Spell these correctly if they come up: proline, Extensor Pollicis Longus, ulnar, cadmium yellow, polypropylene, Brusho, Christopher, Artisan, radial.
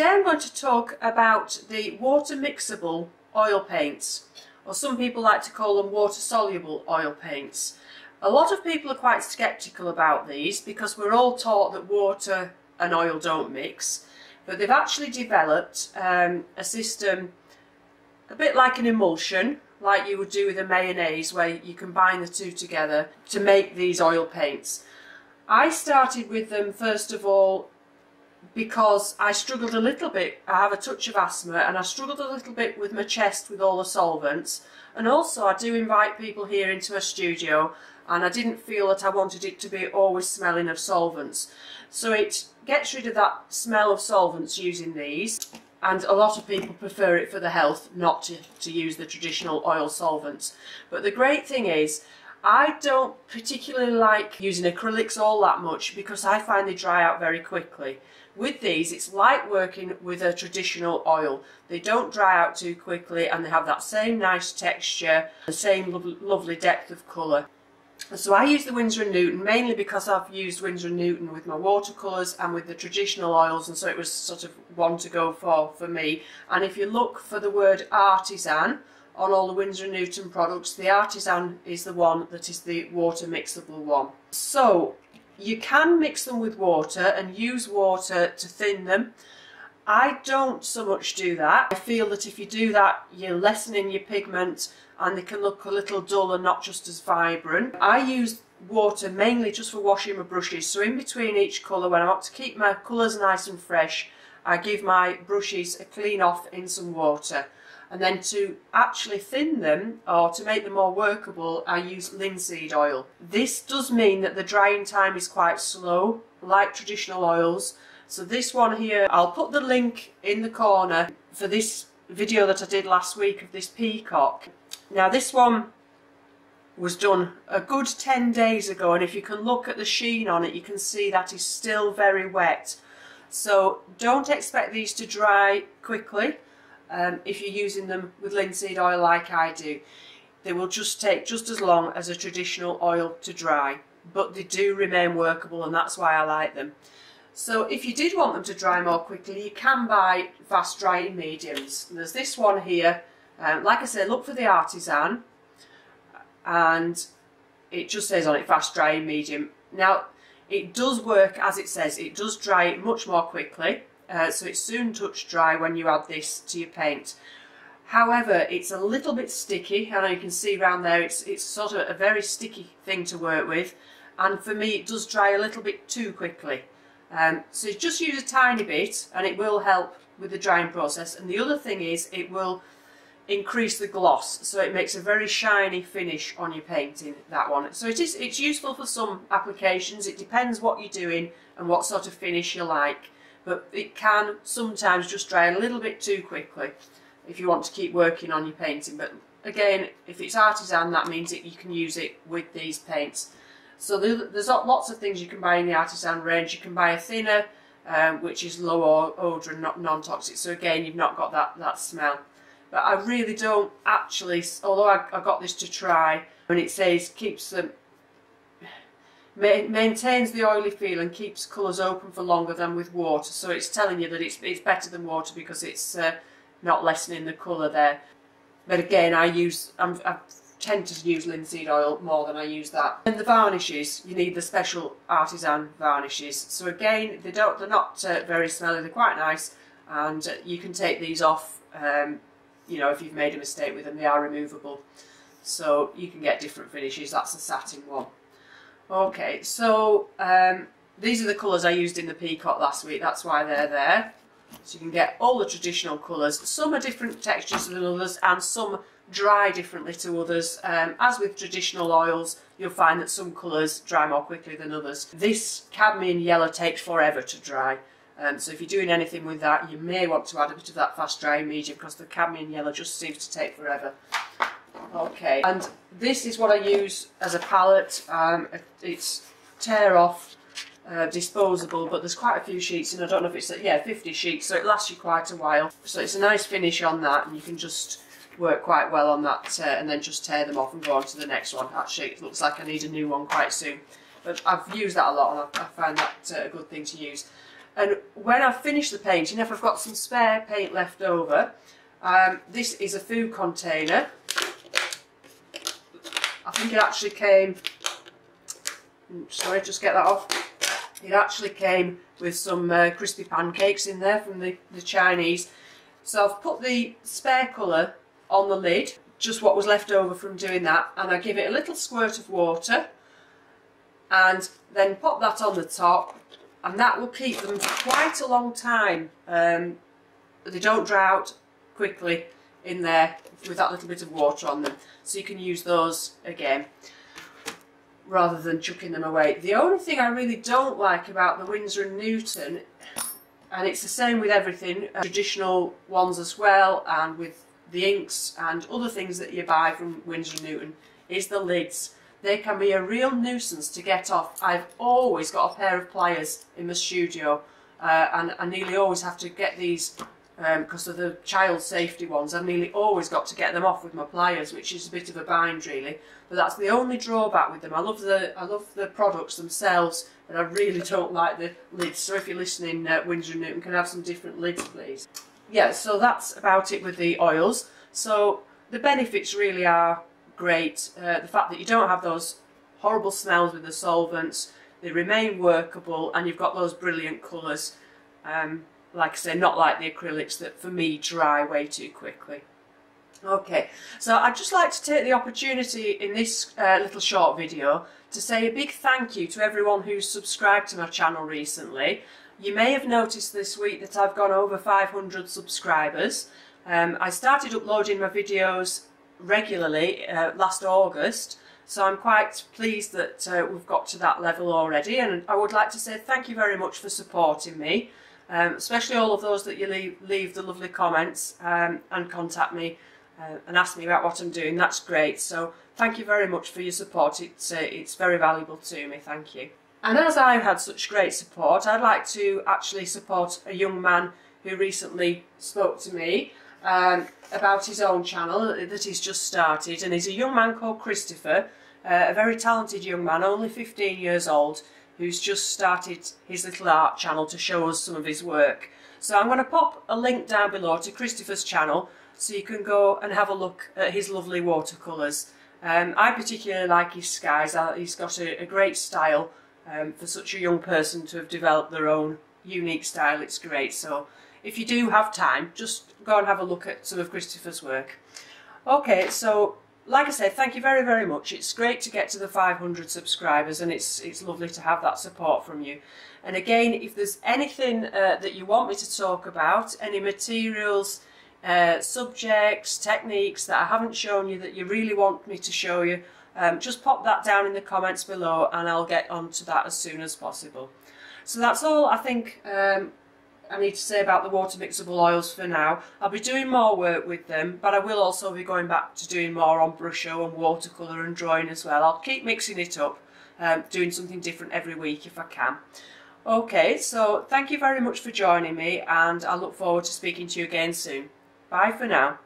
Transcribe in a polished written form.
Today I'm going to talk about the water mixable oil paints, or some people like to call them water soluble oil paints. A lot of people are quite sceptical about these because we're all taught that water and oil don't mix, but they've actually developed a system a bit like an emulsion, like you would do with a mayonnaise, where you combine the two together to make these oil paints. I started with them first of all because I struggled a little bit. I have a touch of asthma and I struggled a little bit with my chest with all the solvents, and also I do invite people here into a studio and I didn't feel that I wanted it to be always smelling of solvents. So it gets rid of that smell of solvents using these, and a lot of people prefer it for the health not to use the traditional oil solvents. But the great thing is I don't particularly like using acrylics all that much because I find they dry out very quickly. With these, it's like working with a traditional oil. They don't dry out too quickly and they have that same nice texture, the same lovely depth of colour. So I use the Winsor & Newton mainly because I've used Winsor & Newton with my watercolours and with the traditional oils, and so it was sort of one to go for me. And if you look for the word Artisan on all the Winsor & Newton products, the Artisan is the one that is the water mixable one. So you can mix them with water and use water to thin them. I don't so much do that. I feel that if you do that, you're lessening your pigment and they can look a little dull and not just as vibrant. I use water mainly just for washing my brushes, so in between each colour, when I want to keep my colours nice and fresh, I give my brushes a clean off in some water. And then to actually thin them, or to make them more workable, I use linseed oil. This does mean that the drying time is quite slow, like traditional oils. So this one here, I'll put the link in the corner for this video that I did last week of this peacock. Now this one was done a good 10 days ago, and if you can look at the sheen on it, you can see that is still very wet. So don't expect these to dry quickly. If you're using them with linseed oil like I do, they will just take just as long as a traditional oil to dry, but they do remain workable, and that's why I like them. So if you did want them to dry more quickly, you can buy fast drying mediums. And there's this one here, like I say, look for the Artisan, and it just says on it fast drying medium. Now it does work as it says, it does dry it much more quickly. So it's soon touch dry when you add this to your paint. However, it's a little bit sticky. I know you can see around there, it's sort of a very sticky thing to work with, and for me it does dry a little bit too quickly. So just use a tiny bit and it will help with the drying process, and the other thing is it will increase the gloss, so it makes a very shiny finish on your painting, that one. So it's useful for some applications. It depends what you're doing and what sort of finish you like. But it can sometimes just dry a little bit too quickly if you want to keep working on your painting. But again, if it's Artisan, that means that you can use it with these paints. So there's lots of things you can buy in the Artisan range. You can buy a thinner, which is low odour and not non-toxic. So again, you've not got that smell. But I really don't actually, although I got this to try, and it says keeps them, maintains the oily feel and keeps colours open for longer than with water. So it's telling you that it's better than water because it's not lessening the colour there. But again, I tend to use linseed oil more than I use that. And the varnishes, you need the special Artisan varnishes. So again, they're not very smelly, they're quite nice, and you can take these off, you know, if you've made a mistake with them. They are removable, so you can get different finishes. That's a satin one. Okay, so these are the colours I used in the peacock last week, that's why they're there. So you can get all the traditional colours. Some are different textures than others, and some dry differently to others. As with traditional oils, you'll find that some colours dry more quickly than others. This cadmium yellow takes forever to dry. So if you're doing anything with that, you may want to add a bit of that fast drying medium because the cadmium yellow just seems to take forever. Okay, and this is what I use as a palette. It's tear off, disposable, but there's quite a few sheets, and I don't know if it's, yeah, 50 sheets, so it lasts you quite a while. So it's a nice finish on that, and you can just work quite well on that, and then just tear them off and go on to the next one. Actually, it looks like I need a new one quite soon, but I've used that a lot, and I find that a good thing to use. And when I've finished the painting, if I've got some spare paint left over, this is a food container. I think it actually came, sorry, just get that off. It actually came with some crispy pancakes in there from the Chinese. So I've put the spare colour on the lid, just what was left over from doing that, and I give it a little squirt of water and then pop that on the top, and that will keep them for quite a long time. They don't dry out quickly in there with that little bit of water on them, so you can use those again rather than chucking them away. The only thing I really don't like about the Winsor & Newton, and it's the same with everything, traditional ones as well, and with the inks and other things that you buy from Winsor & Newton, is the lids. They can be a real nuisance to get off. I've always got a pair of pliers in the studio, and I nearly always have to get these, because of the child safety ones, I've nearly always got to get them off with my pliers, which is a bit of a bind really. But that's the only drawback with them. I love the products themselves, but I really don't like the lids. So if you're listening, Winsor & Newton, can have some different lids please. Yeah, so that's about it with the oils. So the benefits really are great. The fact that you don't have those horrible smells with the solvents, they remain workable, and you've got those brilliant colours. Like I say, not like the acrylics that for me dry way too quickly. Okay, so I'd just like to take the opportunity in this little short video to say a big thank you to everyone who's subscribed to my channel recently. You may have noticed this week that I've gone over 500 subscribers. I started uploading my videos regularly last August, so I'm quite pleased that we've got to that level already, and I would like to say thank you very much for supporting me, especially all of those that you leave the lovely comments and contact me and ask me about what I'm doing. That's great, so thank you very much for your support. It's very valuable to me, thank you. And as I've had such great support, I'd like to actually support a young man who recently spoke to me about his own channel that he's just started, and he's a young man called Christopher, a very talented young man, only 15 years old, who's just started his little art channel to show us some of his work. So I'm going to pop a link down below to Christopher's channel so you can go and have a look at his lovely watercolours. I particularly like his skies. He's got a great style for such a young person to have developed their own unique style. It's great, so if you do have time, just go and have a look at some of Christopher's work. Okay, so like I said, thank you very, very much. It's great to get to the 500 subscribers, and it's lovely to have that support from you. And again, if there's anything that you want me to talk about, any materials, subjects, techniques that I haven't shown you that you really want me to show you, just pop that down in the comments below and I'll get onto that as soon as possible. So that's all I think I need to say about the water mixable oils for now. I'll be doing more work with them, but I will also be going back to doing more on brusho and watercolour and drawing as well. I'll keep mixing it up, doing something different every week if I can. Okay, so thank you very much for joining me, and I look forward to speaking to you again soon. Bye for now.